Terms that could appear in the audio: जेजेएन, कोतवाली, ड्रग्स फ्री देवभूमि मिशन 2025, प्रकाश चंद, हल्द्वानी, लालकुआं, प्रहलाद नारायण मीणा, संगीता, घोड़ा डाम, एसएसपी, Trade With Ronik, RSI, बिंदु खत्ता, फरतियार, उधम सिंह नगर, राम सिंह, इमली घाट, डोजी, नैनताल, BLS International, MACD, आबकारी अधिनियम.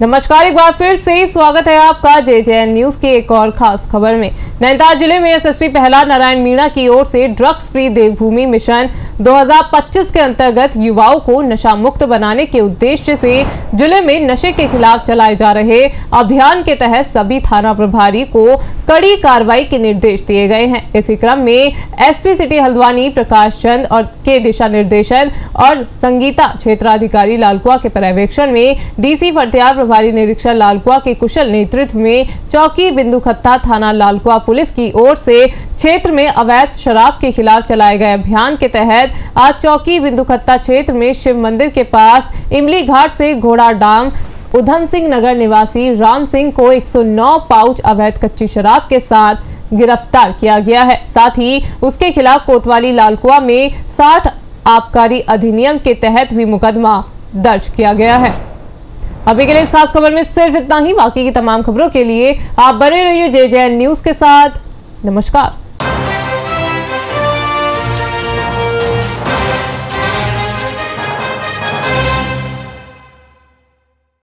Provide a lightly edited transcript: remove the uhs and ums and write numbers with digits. नमस्कार, एक बार फिर से स्वागत है आपका जेजेएन न्यूज की एक और खास खबर में। नैनताल जिले में एसएसपी प्रहलाद नारायण मीणा की ओर से ड्रग्स फ्री देवभूमि मिशन 2025 के अंतर्गत युवाओं को नशा मुक्त बनाने के उद्देश्य से जिले में नशे के खिलाफ चलाए जा रहे अभियान के तहत सभी थाना प्रभारी को कड़ी कार्रवाई के निर्देश दिए गए हैं। इसी क्रम में एसपी सिटी हल्द्वानी प्रकाश चंद और के दिशा निर्देशन और संगीता क्षेत्राधिकारी लालकुआं के पर्यवेक्षण में डीसी फरतियार प्रभारी निरीक्षक लालकुआं के कुशल नेतृत्व में चौकी बिंदु खत्ता थाना लालकुआं पुलिस की ओर से क्षेत्र में अवैध शराब के खिलाफ चलाए गए अभियान के तहत आज चौकी बिंदु खत्ता क्षेत्र में शिव मंदिर के पास इमली घाट से घोड़ा डाम उधम सिंह नगर निवासी राम सिंह को 109 पाउच अवैध कच्ची शराब के साथ गिरफ्तार किया गया है। साथ ही उसके खिलाफ कोतवाली लालकुआं में 60 आबकारी अधिनियम के तहत भी मुकदमा दर्ज किया गया है। अभी के लिए इस खास खबर में सिर्फ इतना ही। बाकी की तमाम खबरों के लिए आप बने रहिए जेजेएन न्यूज के साथ। नमस्कार।